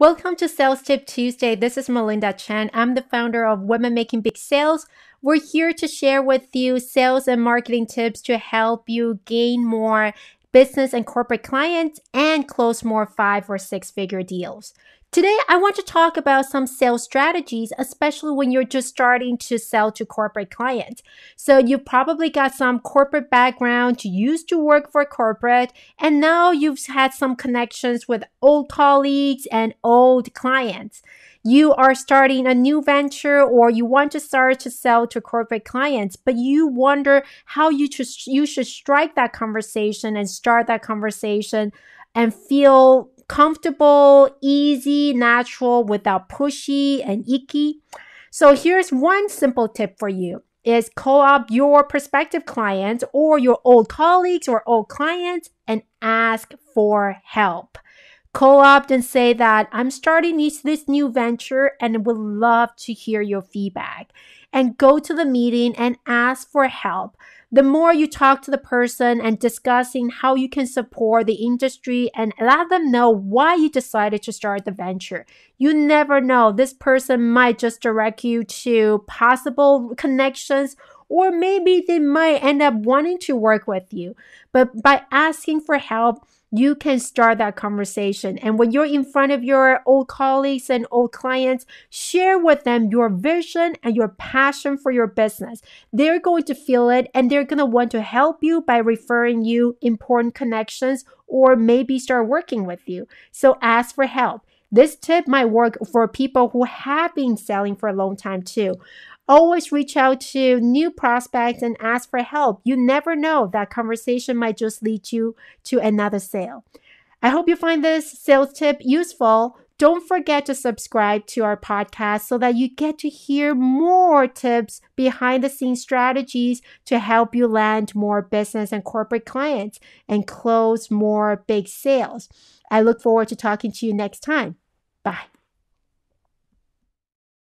Welcome to Sales Tip Tuesday. This is Melinda Chen. I'm the founder of Women Making Big Sales. We're here to share with you sales and marketing tips to help you gain more business and corporate clients and close more 5- or 6-figure deals. Today, I want to talk about some sales strategies, especially when you're just starting to sell to corporate clients. So you probably got some corporate background, you used to work for corporate, and now you've had some connections with old colleagues and old clients. You are starting a new venture or you want to start to sell to corporate clients, but you wonder how you should strike that conversation and start that conversation and feel comfortable, easy, natural, without pushy and icky. So here's one simple tip for you is co-opt your prospective clients or your old colleagues or old clients and ask for help. Co-opt and say that I'm starting this new venture and would love to hear your feedback. And go to the meeting and ask for help. The more you talk to the person and discussing how you can support the industry and let them know why you decided to start the venture. You never know. This person might just direct you to possible connections, or maybe they might end up wanting to work with you. But by asking for help, you can start that conversation. And when you're in front of your old colleagues and old clients, share with them your vision and your passion for your business. They're going to feel it and they're going to want to help you by referring you important connections or maybe start working with you. So ask for help. This tip might work for people who have been selling for a long time too. Always reach out to new prospects and ask for help. You never know, that conversation might just lead you to another sale. I hope you find this sales tip useful. Don't forget to subscribe to our podcast so that you get to hear more tips, behind the scenes strategies to help you land more business and corporate clients and close more big sales. I look forward to talking to you next time. Bye.